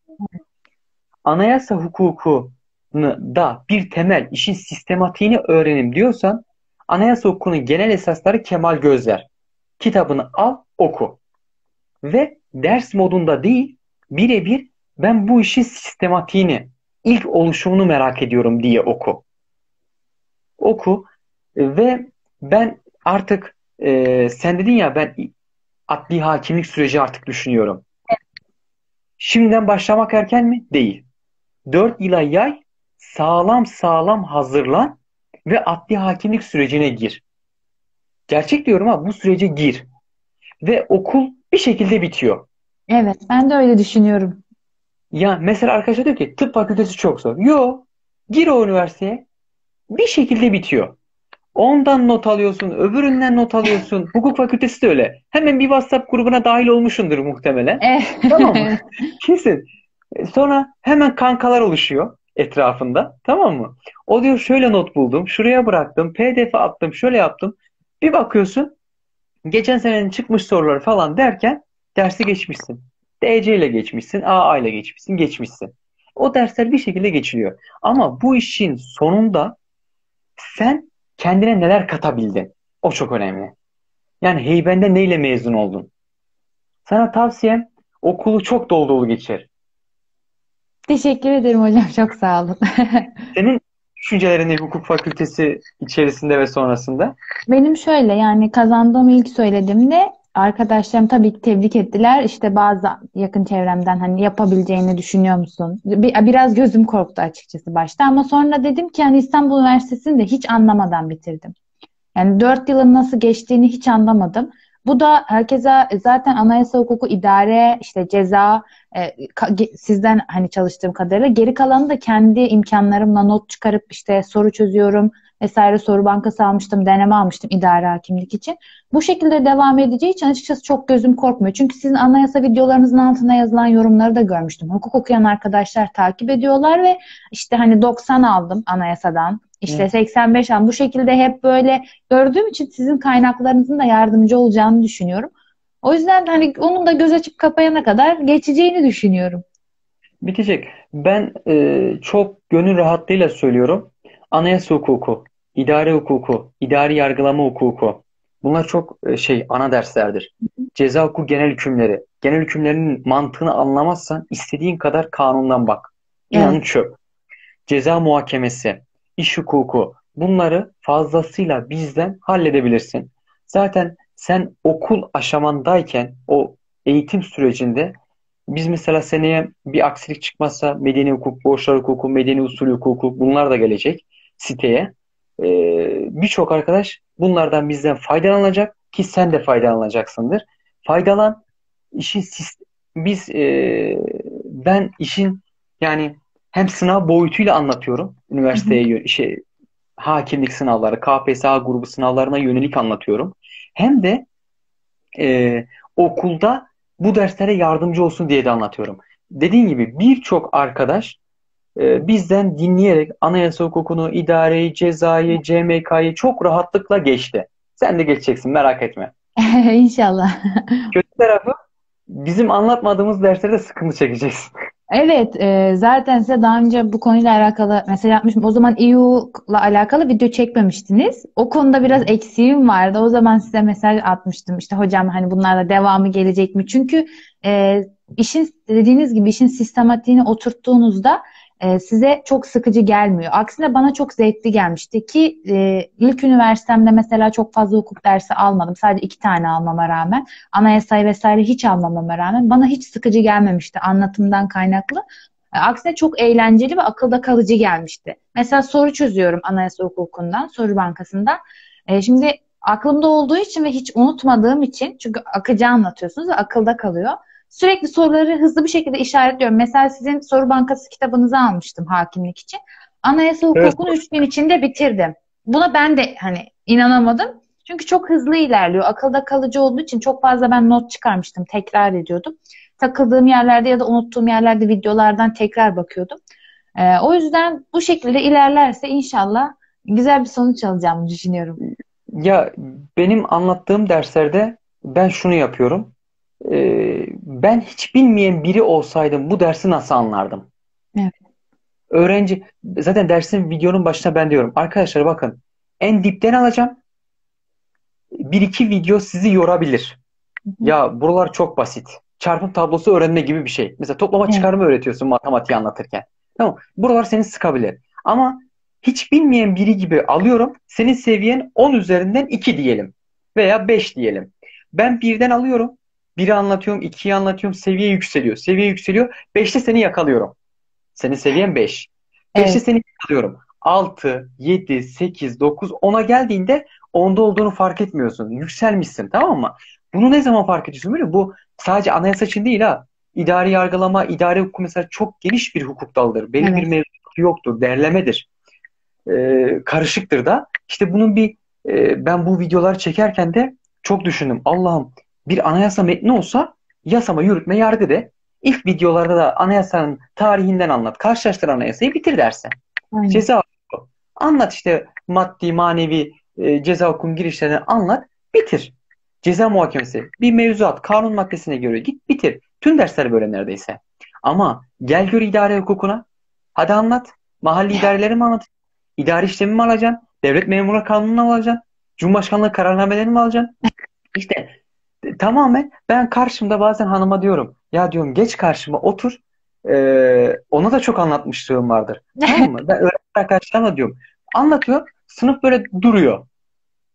Anayasa hukukunu da bir temel işin sistematiğini öğrenim diyorsan anayasa hukukunun genel esasları Kemal Gözler. Kitabını al, oku. Ve ders modunda değil, birebir ben bu işin sistematiğini, ilk oluşumunu merak ediyorum diye oku. Oku ve ben artık e, sen dedin ya ben adli hakimlik süreci artık düşünüyorum. Evet. Şimdiden başlamak erken mi? Değil. dört yıla yay, sağlam sağlam hazırlan ve adli hakimlik sürecine gir. Gerçek diyorum ama bu sürece gir. Ve okul bir şekilde bitiyor. Evet, ben de öyle düşünüyorum. Ya mesela arkadaşlar diyor ki tıp fakültesi çok zor. Yo, gir o üniversiteye. Bir şekilde bitiyor. Ondan not alıyorsun, öbüründen not alıyorsun. Hukuk fakültesi de öyle. Hemen bir WhatsApp grubuna dahil olmuşsundur muhtemelen. Tamam mı? Kesin. Sonra hemen kankalar oluşuyor etrafında. Tamam mı? O diyor şöyle not buldum, şuraya bıraktım, P D F attım, şöyle yaptım. Bir bakıyorsun, geçen senenin çıkmış soruları falan derken dersi geçmişsin. D C ile geçmişsin, A A ile geçmişsin, geçmişsin. O dersler bir şekilde geçiliyor. Ama bu işin sonunda sen kendine neler katabildin? O çok önemli. Yani heybende neyle mezun oldun? Sana tavsiyem okulu çok dolu dolu geçir. Teşekkür ederim hocam. Çok sağ olun. Senin düşüncelerin ne hukuk fakültesi içerisinde ve sonrasında? Benim şöyle, yani kazandığım ilk söylediğimde arkadaşlarım tabii ki tebrik ettiler. İşte bazı yakın çevremden hani yapabileceğini düşünüyor musun? Biraz gözüm korktu açıkçası başta ama sonra dedim ki hani İstanbul Üniversitesi'ni de hiç anlamadan bitirdim. Yani dört yılın nasıl geçtiğini hiç anlamadım. Bu da herkese zaten anayasa hukuku, idare, işte ceza, e, sizden hani çalıştığım kadarıyla geri kalanı da kendi imkanlarımla not çıkarıp işte soru çözüyorum vesaire, soru bankası almıştım, deneme almıştım idari hakimlik için. Bu şekilde devam edeceği için açıkçası çok gözüm korkmuyor. Çünkü sizin anayasa videolarınızın altına yazılan yorumları da görmüştüm. Hukuk okuyan arkadaşlar takip ediyorlar ve işte hani doksan aldım anayasadan. İşte seksen beş an bu şekilde hep böyle gördüğüm için sizin kaynaklarınızın da yardımcı olacağını düşünüyorum. O yüzden hani onun da göz açıp kapayana kadar geçeceğini düşünüyorum. Bitecek. Ben e, çok gönül rahatlığıyla söylüyorum. Anayasa hukuku, idare hukuku, idari yargılama hukuku. Bunlar çok e, şey ana derslerdir. Ceza hukuku genel hükümleri. Genel hükümlerinin mantığını anlamazsan istediğin kadar kanundan bak. İnan evet. Çöp. Ceza muhakemesi, İş hukuku, bunları fazlasıyla bizden halledebilirsin. Zaten sen okul aşamandayken o eğitim sürecinde biz mesela seneye bir aksilik çıkmazsa medeni hukuk, borçlar hukuku, medeni usul hukuku, bunlar da gelecek siteye. Ee, birçok arkadaş bunlardan bizden faydalanacak ki sen de faydalanacaksındır. Faydalan işin biz e, ben işin yani hem sınav boyutuyla anlatıyorum. Üniversiteye şey, hakimlik sınavları, K P S S grubu sınavlarına yönelik anlatıyorum. Hem de e, okulda bu derslere yardımcı olsun diye de anlatıyorum. Dediğim gibi birçok arkadaş e, bizden dinleyerek anayasa hukukunu, idareyi, cezayı, C M K'yı çok rahatlıkla geçti. Sen de geçeceksin, merak etme. İnşallah. Kötü tarafı bizim anlatmadığımız derslere de sıkıntı çekeceksin. Evet, e, zaten size daha önce bu konuyla alakalı mesela yapmıştım. O zaman İYUK'la alakalı video çekmemiştiniz. O konuda biraz eksiğim vardı. O zaman size mesaj atmıştım. İşte hocam hani bunlarla devamı gelecek mi? Çünkü e, işin dediğiniz gibi işin sistematiğini oturttuğunuzda e, size çok sıkıcı gelmiyor. Aksine bana çok zevkli gelmişti ki e, ilk üniversitemde mesela çok fazla hukuk dersi almadım. Sadece iki tane almama rağmen, anayasayı vesaire hiç almamama rağmen bana hiç sıkıcı gelmemişti anlatımdan kaynaklı. E, aksine çok eğlenceli ve akılda kalıcı gelmişti. Mesela soru çözüyorum anayasa hukukundan, soru bankasından. E, şimdi aklımda olduğu için ve hiç unutmadığım için, çünkü akıcı anlatıyorsunuz ve akılda kalıyor. Sürekli soruları hızlı bir şekilde işaretliyorum. Mesela sizin soru bankası kitabınızı almıştım hakimlik için. Anayasa hukukunu üç gün içinde bitirdim. Buna ben de hani inanamadım. Çünkü çok hızlı ilerliyor. Akılda kalıcı olduğu için çok fazla ben not çıkarmıştım. Tekrar ediyordum. Takıldığım yerlerde ya da unuttuğum yerlerde videolardan tekrar bakıyordum. Ee, o yüzden bu şekilde ilerlerse inşallah güzel bir sonuç alacağımı düşünüyorum. Ya benim anlattığım derslerde ben şunu yapıyorum. Ben hiç bilmeyen biri olsaydım bu dersi nasıl anlardım? Evet. Öğrenci zaten dersin videonun başına ben diyorum arkadaşlar bakın en dipten alacağım. Bir iki video sizi yorabilir. Hı hı. Ya buralar çok basit. Çarpım tablosu öğrenme gibi bir şey. Mesela toplama evet. Çıkarma öğretiyorsun matematiği anlatırken. Tamam. Buralar seni sıkabilir. Ama hiç bilmeyen biri gibi alıyorum. Senin seviyen on üzerinden iki diyelim. Veya beş diyelim. Ben birden alıyorum. Biri anlatıyorum, ikiyi anlatıyorum, seviye yükseliyor. Seviye yükseliyor, beşte seni yakalıyorum. Senin seviyen beş. beşte evet. Seni yakalıyorum. altı, yedi, sekiz, dokuz, ona geldiğinde onda olduğunu fark etmiyorsun. Yükselmişsin, tamam mı? Bunu ne zaman fark ediyorsun biliyor musun? Bu sadece anayasa için değil ha. İdari yargılama, idari hukuk mesela çok geniş bir hukuk dalıdır. Belli evet. bir mevzusu yoktur, derlemedir. Ee, karışıktır da. İşte bunun bir, e, ben bu videoları çekerken de çok düşündüm. Allah'ım bir anayasa metni olsa yasama, yürütme, yargı de. İlk videolarda da anayasanın tarihinden anlat. Karşılaştır anayasayı, bitir dersen. Aynen. Ceza hukuku. Anlat işte maddi, manevi e, ceza hukukunun girişlerini anlat, bitir. Ceza muhakemesi, bir mevzuat, kanun maddesine göre git, bitir. Tüm dersler böyle neredeyse. Ama gel gör idare hukukuna. Hadi anlat. Mahalli idareleri mi anlat? İdari işlemi mi alacaksın? Devlet memuru kanununu alacaksın? Cumhurbaşkanlığı kararnamelerini mi alacaksın? İşte tamamen ben karşımda bazen hanıma diyorum. Ya diyorum geç karşıma otur. Ee, ona da çok anlatmışlığım vardır. Tamam mı? Ben öğretmen arkadaşlarıma diyorum. Anlatıyor. Sınıf böyle duruyor.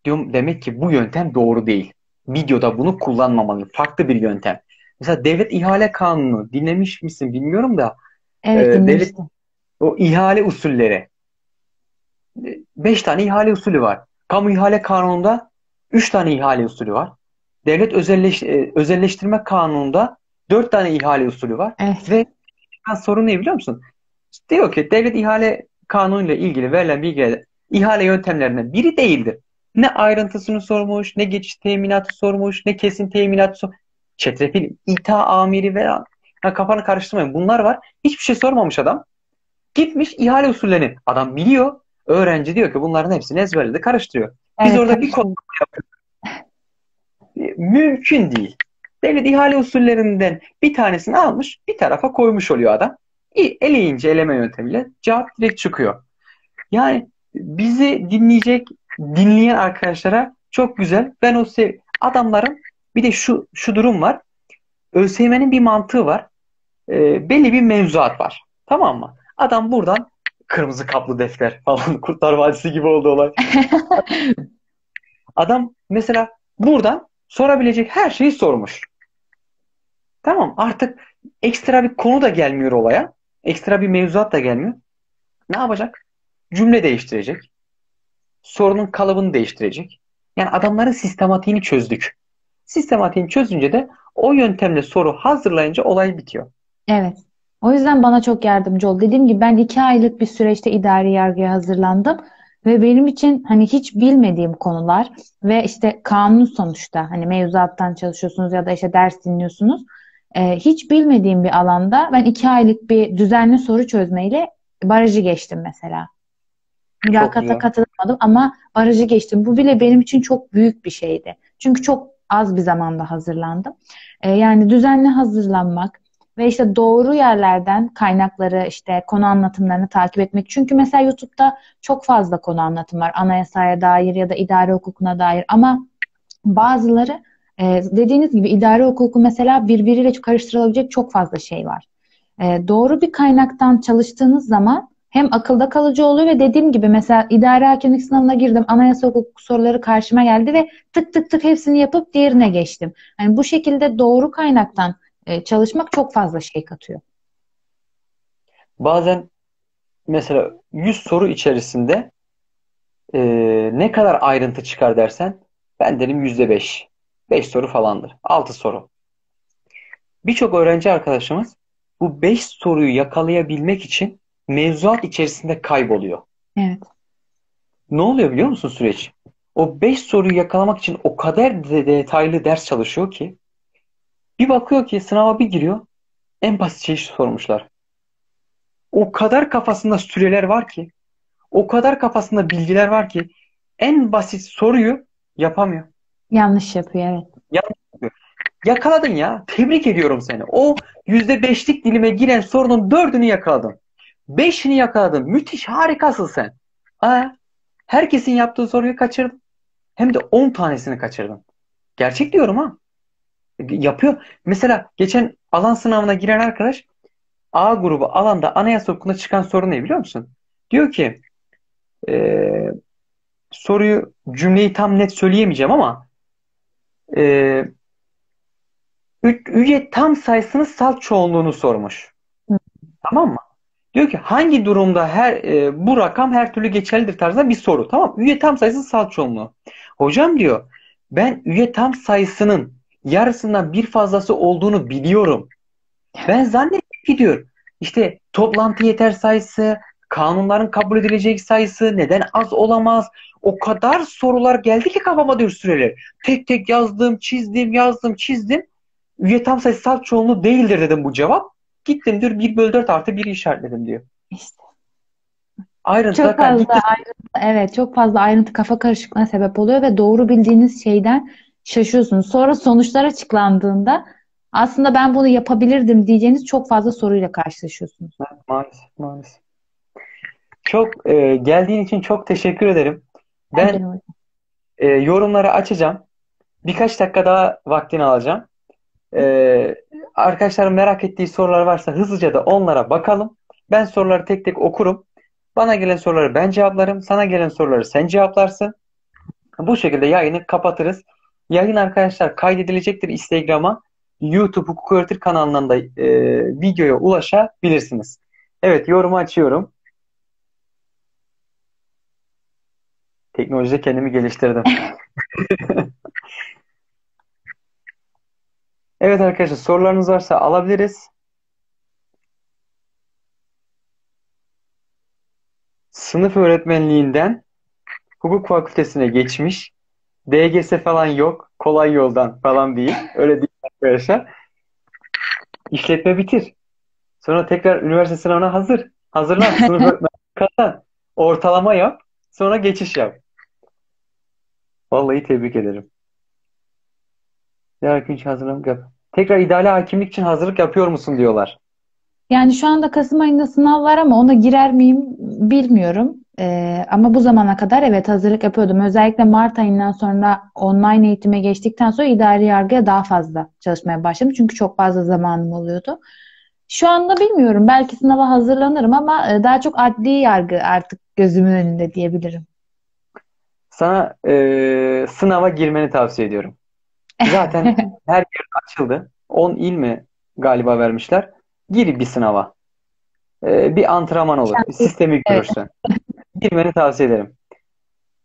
Diyorum demek ki bu yöntem doğru değil. Videoda bunu kullanmamalıyım. Farklı bir yöntem. Mesela devlet ihale kanunu dinlemiş misin bilmiyorum da evet, e, devlet o ihale usulleri beş tane ihale usulü var. Kamu ihale kanununda üç tane ihale usulü var. Devlet özelleş, e, özelleştirme kanununda dört tane ihale usulü var. Evet. Ve sorun ne biliyor musun? İşte diyor ki devlet ihale kanunuyla ilgili verilen bilgiler ihale yöntemlerinden biri değildir. Ne ayrıntısını sormuş, ne geçiş teminatı sormuş, ne kesin teminatı sormuş. Çetrefil, ita amiri veya yani kafanı karıştırmayın. Bunlar var. Hiçbir şey sormamış adam. Gitmiş ihale usullerini. Adam biliyor. Öğrenci diyor ki bunların hepsini ezberledi. Karıştırıyor. Biz evet, orada bir konu yapıyoruz. Mümkün değil. Devlet ihale usullerinden bir tanesini almış, bir tarafa koymuş oluyor adam. Eleyince eleme yöntemiyle cevap direkt çıkıyor. Yani bizi dinleyecek, dinleyen arkadaşlara çok güzel. Ben o adamların bir de şu şu durum var. ÖSYM'nin bir mantığı var. E, belli bir mevzuat var. Tamam mı? Adam buradan kırmızı kaplı defter falan Kurtlar Vadisi gibi oldu olay. Adam mesela buradan sorabilecek her şeyi sormuş. Tamam, artık ekstra bir konu da gelmiyor olaya. Ekstra bir mevzuat da gelmiyor. Ne yapacak? Cümle değiştirecek. Sorunun kalıbını değiştirecek. Yani adamların sistematiğini çözdük. Sistematiğini çözünce de o yöntemle soru hazırlayınca olay bitiyor. Evet. O yüzden bana çok yardımcı oldu. Dediğim gibi ben iki aylık bir süreçte idari yargıya hazırlandım. Ve benim için hani hiç bilmediğim konular ve işte kanun sonuçta hani mevzuattan çalışıyorsunuz ya da işte ders dinliyorsunuz. Ee, hiç bilmediğim bir alanda ben iki aylık bir düzenli soru çözmeyle barajı geçtim mesela. Mülakata katılamadım ama barajı geçtim. Bu bile benim için çok büyük bir şeydi. Çünkü çok az bir zamanda hazırlandım. Ee, yani düzenli hazırlanmak ve işte doğru yerlerden kaynakları, işte konu anlatımlarını takip etmek. Çünkü mesela YouTube'da çok fazla konu anlatım var. Anayasaya dair ya da idare hukukuna dair. Ama bazıları e, dediğiniz gibi idare hukuku mesela birbiriyle karıştırılabilecek çok fazla şey var. E, doğru bir kaynaktan çalıştığınız zaman hem akılda kalıcı oluyor ve dediğim gibi mesela idari hakimlik sınavına girdim. Anayasa hukuku soruları karşıma geldi ve tık tık tık hepsini yapıp diğerine geçtim. Yani bu şekilde doğru kaynaktan çalışmak çok fazla şey katıyor. Bazen mesela yüz soru içerisinde e, ne kadar ayrıntı çıkar dersen ben derim yüzde beş. beş soru falandır. altı soru. Birçok öğrenci arkadaşımız bu beş soruyu yakalayabilmek için mevzuat içerisinde kayboluyor. Evet. Ne oluyor biliyor musun süreç? O beş soruyu yakalamak için o kadar detaylı ders çalışıyor ki bir bakıyor ki sınava bir giriyor en basit şeyi sormuşlar. O kadar kafasında süreler var ki, o kadar kafasında bilgiler var ki en basit soruyu yapamıyor. Yanlış yapıyor, evet. Yanlış yapıyor. Yakaladın ya. Tebrik ediyorum seni. O yüzde beşlik dilime giren sorunun dördünü yakaladın. beşini yakaladın. Müthiş, harikasın sen. Aa, herkesin yaptığı soruyu kaçırdın. Hem de on tanesini kaçırdın. Gerçek diyorum ha. Yapıyor. Mesela geçen alan sınavına giren arkadaş A grubu alanda anayasa hukukunda çıkan soru ne biliyor musun? Diyor ki e, soruyu, cümleyi tam net söyleyemeyeceğim ama e, üye tam sayısının salt çoğunluğunu sormuş. Hı. Tamam mı? Diyor ki hangi durumda her e, bu rakam her türlü geçerlidir tarzında bir soru. Tamam, üye tam sayısı sal çoğunluğu. Hocam diyor, ben üye tam sayısının yarısından bir fazlası olduğunu biliyorum. Ben zannettim ki diyor, İşte toplantı yeter sayısı, kanunların kabul edilecek sayısı, neden az olamaz? O kadar sorular geldi ki kafama diyor süreleri. Tek tek yazdım, çizdim, yazdım, çizdim. Üye tam sayısı sal çoğunluğu değildir dedim bu cevap. Gittim diyor bir bölü dört artı biri işaretledim diyor. İşte. Ayrıntı çok fazla ayrıntı, evet, çok fazla ayrıntı kafa karışıklığına sebep oluyor ve doğru bildiğiniz şeyden şaşıyorsunuz. Sonra sonuçlar açıklandığında aslında ben bunu yapabilirdim diyeceğiniz çok fazla soruyla karşılaşıyorsunuz. Maalesef, maalesef. Çok e, geldiğin için çok teşekkür ederim. Ben e, yorumları açacağım. Birkaç dakika daha vaktini alacağım. Ee, arkadaşlarım merak ettiği sorular varsa hızlıca da onlara bakalım. Ben soruları tek tek okurum. Bana gelen soruları ben cevaplarım. Sana gelen soruları sen cevaplarsın. Bu şekilde yayını kapatırız. Yayın arkadaşlar kaydedilecektir Instagram'a. YouTube Hukuk Öğretir kanalından da e, videoya ulaşabilirsiniz. Evet, yorumu açıyorum. Teknolojide kendimi geliştirdim. Evet arkadaşlar, sorularınız varsa alabiliriz. Sınıf öğretmenliğinden hukuk fakültesine geçmiş. D G S falan yok. Kolay yoldan falan değil. Öyle değil arkadaşlar. İşletme bitir. Sonra tekrar üniversite sınavına hazır. Hazırlan. Sınıf öğretmenliği kazan. Ortalama yap. Sonra geçiş yap. Vallahi tebrik ederim. Hazırlık yap. Tekrar idari hakimlik için hazırlık yapıyor musun diyorlar. Yani şu anda Kasım ayında sınav var ama ona girer miyim bilmiyorum. Ee, ama bu zamana kadar evet hazırlık yapıyordum. Özellikle Mart ayından sonra online eğitime geçtikten sonra idari yargıya daha fazla çalışmaya başladım. Çünkü çok fazla zamanım oluyordu. Şu anda bilmiyorum. Belki sınava hazırlanırım ama daha çok adli yargı artık gözümün önünde diyebilirim. Sana e, sınava girmeni tavsiye ediyorum. Zaten her yer açıldı. on il mi galiba vermişler. Gir bir sınava. Ee, bir antrenman olur. Bir sistemi görürsün. Girmeni tavsiye ederim.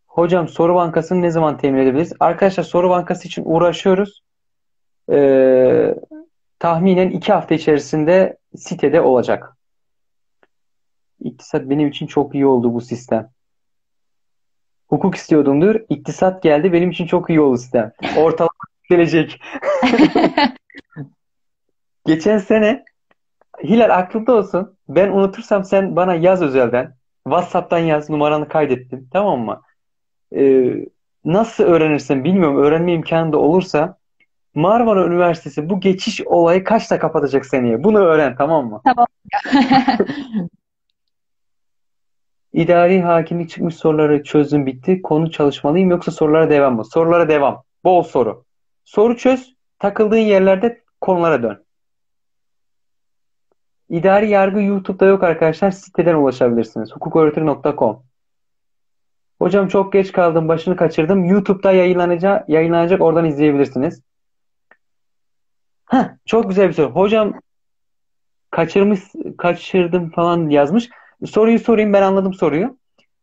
Hocam soru bankasını ne zaman temin edebiliriz? Arkadaşlar soru bankası için uğraşıyoruz. Ee, tahminen iki hafta içerisinde sitede olacak. İktisat benim için çok iyi oldu bu sistem. Hukuk istiyordum diyor. İktisat geldi. Benim için çok iyi oldu sistem. Ortalama gelecek. Geçen sene Hilal aklında olsun. Ben unutursam sen bana yaz özelden. WhatsApp'tan yaz. Numaranı kaydettim. Tamam mı? Ee, nasıl öğrenirsin bilmiyorum. Öğrenme imkanı da olursa Marmara Üniversitesi bu geçiş olayı kaçta kapatacak seneye? Bunu öğren, tamam mı? Tamam. İdari hakimlik çıkmış, soruları çözdüm, bitti. Konu çalışmalıyım yoksa sorulara devam mı? Sorulara devam. Bol soru. Soru çöz. Takıldığın yerlerde konulara dön. İdari yargı YouTube'da yok arkadaşlar. Siteden ulaşabilirsiniz. hukuk öğretir nokta com. Hocam çok geç kaldım. Başını kaçırdım. YouTube'da yayınlanacak. yayınlanacak oradan izleyebilirsiniz. Heh, çok güzel bir soru. Hocam kaçırmış, kaçırdım falan yazmış. Soruyu sorayım, ben anladım soruyu.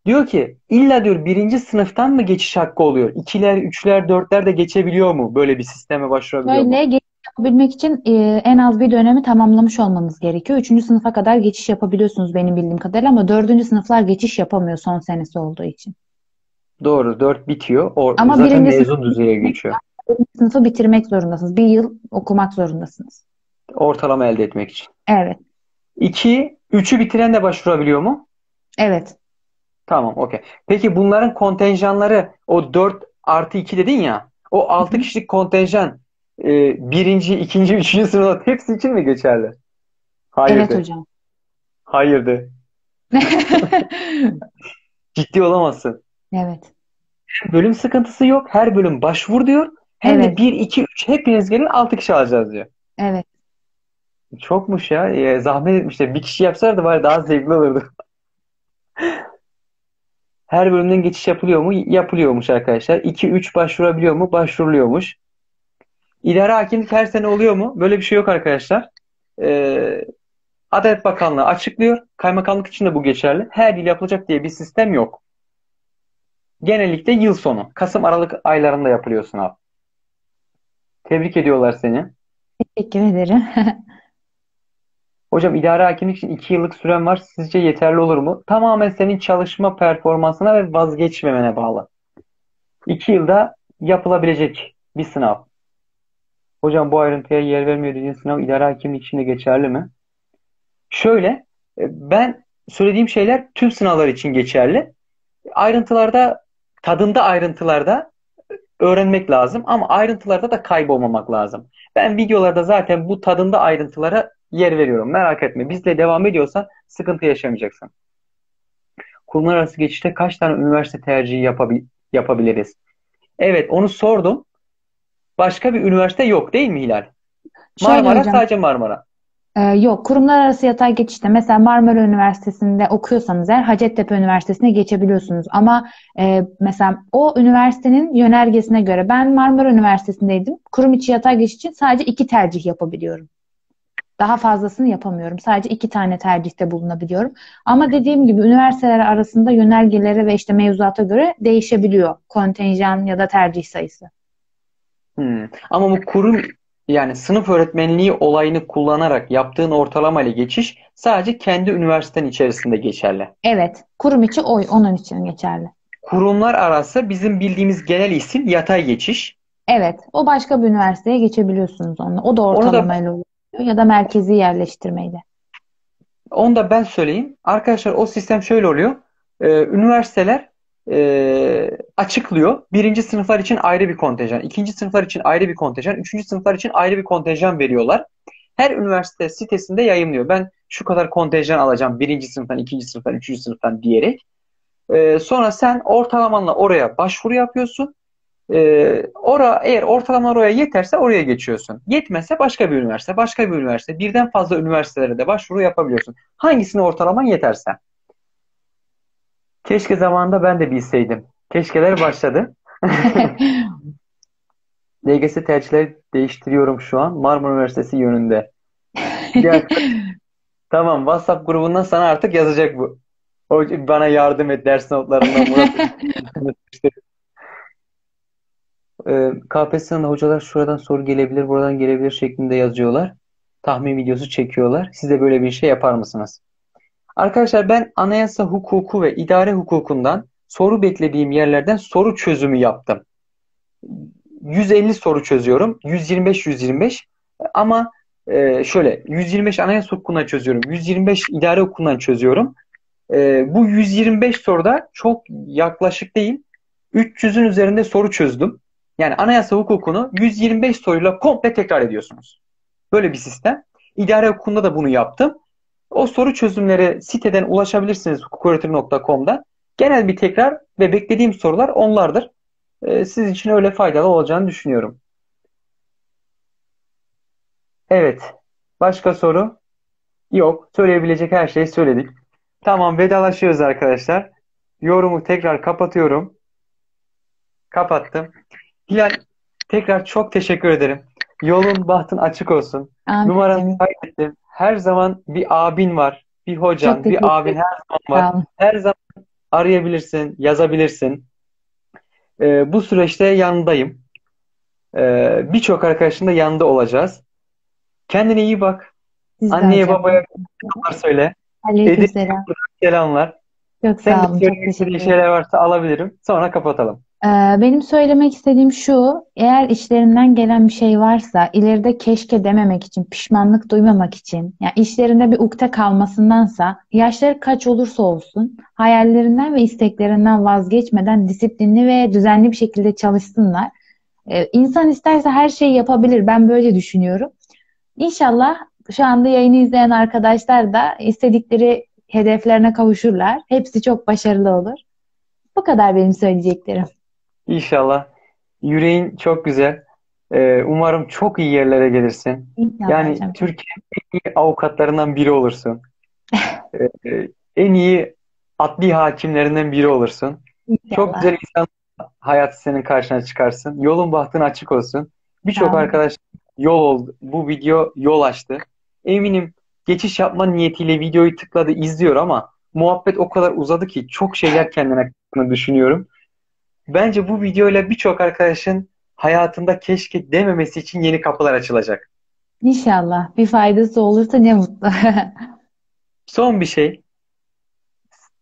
Diyor ki illa diyor birinci sınıftan mı geçiş hakkı oluyor? İkiler, üçler, dörtler de geçebiliyor mu? Böyle bir sisteme başvurabiliyor Böyle mu? Böyle geçiş yapabilmek için e, en az bir dönemi tamamlamış olmanız gerekiyor. Üçüncü sınıfa kadar geçiş yapabiliyorsunuz benim bildiğim kadarıyla ama dördüncü sınıflar geçiş yapamıyor son senesi olduğu için. Doğru, dört bitiyor. Or ama zaten mezun düzeye geçiyor. Birinci sınıfı bitirmek zorundasınız. Bir yıl okumak zorundasınız. Ortalama elde etmek için. Evet. İki, üçü bitiren de başvurabiliyor mu? Evet. Tamam, okey. Peki bunların kontenjanları o dört artı iki dedin ya, o altı kişilik kontenjan e, birinci, ikinci, üçüncü sınıfta hepsi için mi geçerli? Hayır. Evet de. Hocam. Hayır de. Ciddi olamazsın. Evet. Bölüm sıkıntısı yok. Her bölüm başvur diyor. Hem evet. de bir, iki, üç hepiniz gelin, altı kişi alacağız diyor. Evet. Çokmuş ya. E, zahmet etmişler. Bir kişi yapsaydı bari daha zevkli olurdu. Her bölümden geçiş yapılıyor mu? Yapılıyormuş arkadaşlar. iki üç başvurabiliyor mu? Başvuruluyormuş. İdari hakimlik her sene oluyor mu? Böyle bir şey yok arkadaşlar. E, Adalet Bakanlığı açıklıyor. Kaymakamlık için de bu geçerli. Her yıl yapılacak diye bir sistem yok. Genellikle yıl sonu. Kasım-Aralık aylarında yapılıyor sınav. Tebrik ediyorlar seni. Teşekkür ederim. Hocam idari hakimlik için iki yıllık süren var. Sizce yeterli olur mu? Tamamen senin çalışma performansına ve vazgeçmemene bağlı. iki yılda yapılabilecek bir sınav. Hocam bu ayrıntıya yer vermiyor dediğin sınav idari hakimlik için de geçerli mi? Şöyle, ben söylediğim şeyler tüm sınavlar için geçerli. Ayrıntılarda, tadında ayrıntılarda öğrenmek lazım ama ayrıntılarda da kaybolmamak lazım. Ben videolarda zaten bu tadında ayrıntılara yer veriyorum. Merak etme. Bizle devam ediyorsan sıkıntı yaşamayacaksın. Kurumlar arası geçişte kaç tane üniversite tercihi yapabil yapabiliriz? Evet, onu sordum. Başka bir üniversite yok değil mi Hilal? Şöyle Marmara hocam, sadece Marmara. E, yok, kurumlar arası yatay geçişte mesela Marmara Üniversitesi'nde okuyorsanız eğer Hacettepe Üniversitesi'ne geçebiliyorsunuz. Ama e, mesela o üniversitenin yönergesine göre ben Marmara Üniversitesi'ndeydim. Kurum içi yatay geçiş için sadece iki tercih yapabiliyorum. Daha fazlasını yapamıyorum. Sadece iki tane tercihte bulunabiliyorum. Ama dediğim gibi üniversiteler arasında yönergelere ve işte mevzuata göre değişebiliyor kontenjan ya da tercih sayısı. Hmm. Ama bu kurum yani sınıf öğretmenliği olayını kullanarak yaptığın ortalama ile geçiş sadece kendi üniversiten içerisinde geçerli. Evet. Kurum içi oy onun için geçerli. Kurumlar arası bizim bildiğimiz genel isim yatay geçiş. Evet. O başka bir üniversiteye geçebiliyorsunuz onunla. O da ortalamayla oluyor. Ya da merkezi yerleştirmeyle. Onu da ben söyleyeyim. Arkadaşlar o sistem şöyle oluyor. Ee, üniversiteler e, açıklıyor. Birinci sınıflar için ayrı bir kontenjan. İkinci sınıflar için ayrı bir kontenjan. Üçüncü sınıflar için ayrı bir kontenjan veriyorlar. Her üniversite sitesinde yayımlıyor. Ben şu kadar kontenjan alacağım. Birinci sınıftan, ikinci sınıftan, üçüncü sınıftan diyerek. Ee, sonra sen ortalamanla oraya başvuru yapıyorsun. Ee, ora, eğer ortalamalar oraya yeterse oraya geçiyorsun. Yetmezse başka bir üniversite, başka bir üniversite, birden fazla üniversitelere de başvuru yapabiliyorsun. Hangisine ortalaman yeterse. Keşke zamanında ben de bilseydim. Keşkeler başladı. D G S tercihleri değiştiriyorum şu an. Marmara Üniversitesi yönünde. Ya, tamam, WhatsApp grubundan sana artık yazacak bu. Bana yardım et ders notlarından. K P S S'nin hocalar şuradan soru gelebilir, buradan gelebilir şeklinde yazıyorlar. Tahmin videosu çekiyorlar. Siz de böyle bir şey yapar mısınız? Arkadaşlar ben anayasa hukuku ve idare hukukundan soru beklediğim yerlerden soru çözümü yaptım. yüz elli soru çözüyorum. yüz yirmi beş yüz yirmi beş ama şöyle yüz yirmi beş anayasa hukukuna çözüyorum. yüz yirmi beş idare hukukundan çözüyorum. Bu yüz yirmi beş soruda çok yaklaşık değil. üç yüzün üzerinde soru çözdüm. Yani anayasa hukukunu yüz yirmi beş soruyla komple tekrar ediyorsunuz. Böyle bir sistem. İdare hukukunda da bunu yaptım. O soru çözümleri siteden ulaşabilirsiniz hukuk öğretir nokta com'da. Genel bir tekrar ve beklediğim sorular onlardır. Ee, sizin için öyle faydalı olacağını düşünüyorum. Evet. Başka soru? Yok. Söyleyebilecek her şeyi söyledik. Tamam, vedalaşıyoruz arkadaşlar. Yorumu tekrar kapatıyorum. Kapattım. Hilal, tekrar çok teşekkür ederim. Yolun, bahtın açık olsun. Amin. Numaranı kaydettim. Her zaman bir abin var, bir hocan, bir abin her zaman var. Tamam. Her zaman arayabilirsin, yazabilirsin. Ee, bu süreçte yanındayım. Ee, Birçok arkadaşın da yanında olacağız. Kendine iyi bak. Siz anneye, babaya selamlar söyle. Aleykümselam. Selamlar. Çok sağ olun. Sen de söyleyeceğin şeyler varsa alabilirim. Sonra kapatalım. Benim söylemek istediğim şu, eğer işlerinden gelen bir şey varsa ileride keşke dememek için, pişmanlık duymamak için, yani işlerinde bir ukde kalmasındansa yaşları kaç olursa olsun hayallerinden ve isteklerinden vazgeçmeden disiplinli ve düzenli bir şekilde çalışsınlar. İnsan isterse her şeyi yapabilir, ben böyle düşünüyorum. İnşallah şu anda yayını izleyen arkadaşlar da istedikleri hedeflerine kavuşurlar. Hepsi çok başarılı olur. Bu kadar benim söyleyeceklerim. İnşallah. Yüreğin çok güzel. Ee, umarım çok iyi yerlere gelirsin. İnşallah yani Türkiye'nin en iyi avukatlarından biri olursun. ee, en iyi adli hakimlerinden biri olursun. İnşallah. Çok güzel insan hayatı senin karşına çıkarsın. Yolun bahtın açık olsun. Birçok tamam. Arkadaş yol oldu. Bu video yol açtı. Eminim geçiş yapma niyetiyle videoyu tıkladı, izliyor ama muhabbet o kadar uzadı ki çok şeyler kendine hakkında düşünüyorum. Bence bu videoyla birçok arkadaşın hayatında keşke dememesi için yeni kapılar açılacak. İnşallah. Bir faydası olursa ne mutlu. Son bir şey.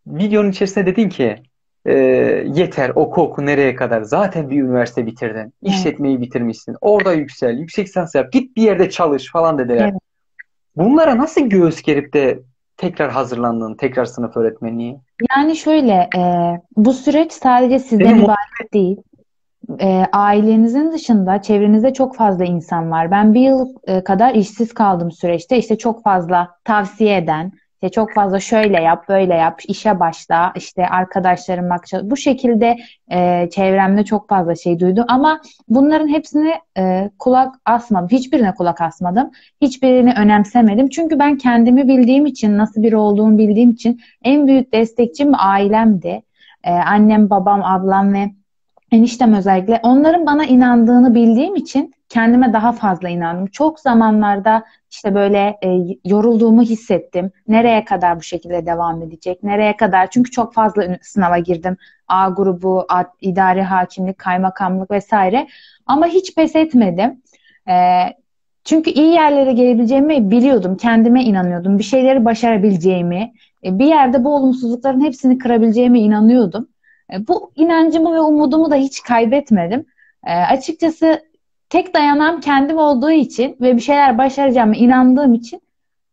Videonun içerisinde dedin ki e, yeter, oku oku nereye kadar? Zaten bir üniversite bitirdin. İşletmeyi evet. bitirmişsin. Orada yüksel, yüksek lisans yap. Git bir yerde çalış falan dediler. Evet. Bunlara nasıl göğüs gerip de tekrar hazırlandın, tekrar sınıf öğretmenliği? Yani şöyle, e, bu süreç sadece sizden ibaret değil. E, ailenizin dışında çevrenizde çok fazla insan var. Ben bir yıl e, kadar işsiz kaldım süreçte. İşte çok fazla tavsiye eden, işte çok fazla şöyle yap, böyle yap, işe başla, işte arkadaşlarım bak. Bu şekilde e, çevremde çok fazla şey duydum. Ama bunların hepsine e, kulak asmadım. Hiçbirine kulak asmadım. Hiçbirini önemsemedim. Çünkü ben kendimi bildiğim için, nasıl biri olduğumu bildiğim için en büyük destekçim ailemdi. E, annem, babam, ablam ve eniştem özellikle. Onların bana inandığını bildiğim için kendime daha fazla inandım. Çok zamanlarda işte böyle e, yorulduğumu hissettim. Nereye kadar bu şekilde devam edecek? Nereye kadar? Çünkü çok fazla sınava girdim. A grubu, ad, idari hakimlik, kaymakamlık vesaire. Ama hiç pes etmedim. E, çünkü iyi yerlere gelebileceğimi biliyordum. Kendime inanıyordum. Bir şeyleri başarabileceğimi, e, bir yerde bu olumsuzlukların hepsini kırabileceğime inanıyordum. Bu inancımı ve umudumu da hiç kaybetmedim. E, açıkçası tek dayanan kendim olduğu için ve bir şeyler başaracağıma inandığım için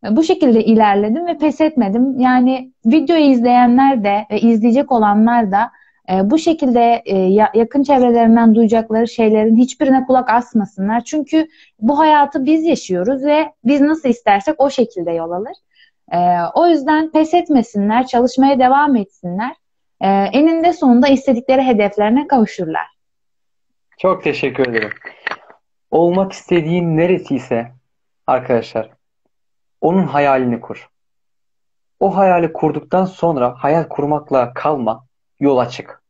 e, bu şekilde ilerledim ve pes etmedim. Yani videoyu izleyenler de ve izleyecek olanlar da e, bu şekilde e, yakın çevrelerinden duyacakları şeylerin hiçbirine kulak asmasınlar. Çünkü bu hayatı biz yaşıyoruz ve biz nasıl istersek o şekilde yol alır. E, o yüzden pes etmesinler, çalışmaya devam etsinler. Ee, eninde sonunda istedikleri hedeflerine kavuşurlar. Çok teşekkür ederim. Olmak istediğin neresiyse arkadaşlar, onun hayalini kur. O hayali kurduktan sonra hayal kurmakla kalma, yola çık.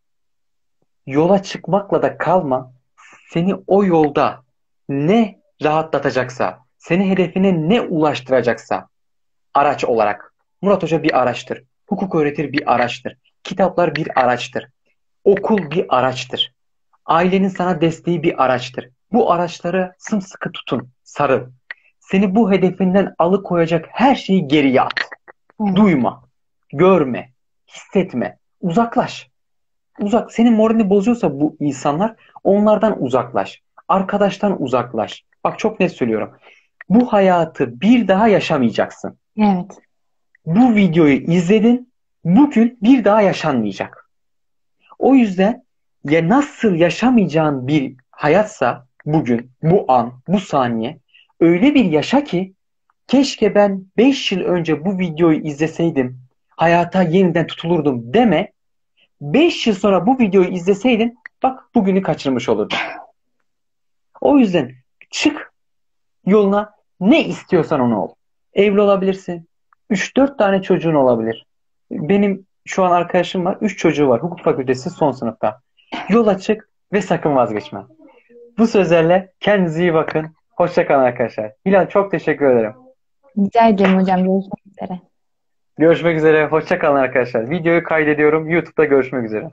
Yola çıkmakla da kalma, seni o yolda ne rahatlatacaksa, seni hedefine ne ulaştıracaksa araç olarak. Murat Hoca bir araçtır. Hukuk Öğretir bir araçtır. Kitaplar bir araçtır. Okul bir araçtır. Ailenin sana desteği bir araçtır. Bu araçları sımsıkı tutun, sarıl. Seni bu hedefinden alıkoyacak her şeyi geriye at. Duyma, görme, hissetme, uzaklaş. Uzak. Senin moralini bozuyorsa bu insanlar, onlardan uzaklaş. Arkadaştan uzaklaş. Bak çok net söylüyorum. Bu hayatı bir daha yaşamayacaksın. Evet. Bu videoyu izledin. Bugün bir daha yaşanmayacak. O yüzden ya nasıl yaşamayacağın bir hayatsa bugün, bu an, bu saniye öyle bir yaşa ki keşke ben beş yıl önce bu videoyu izleseydim, hayata yeniden tutulurdum deme. beş yıl sonra bu videoyu izleseydin bak bugünü kaçırmış olurdun. O yüzden çık yoluna, ne istiyorsan onu ol. Evli olabilirsin. üç dört tane çocuğun olabilir. Benim şu an arkadaşım var. Üç çocuğu var. Hukuk Fakültesi son sınıfta. Yola çık ve sakın vazgeçme. Bu sözlerle kendinize iyi bakın. Hoşçakalın arkadaşlar. Hilal çok teşekkür ederim. Rica ederim hocam. Görüşmek üzere. Görüşmek üzere. Hoşçakalın arkadaşlar. Videoyu kaydediyorum. YouTube'da görüşmek üzere.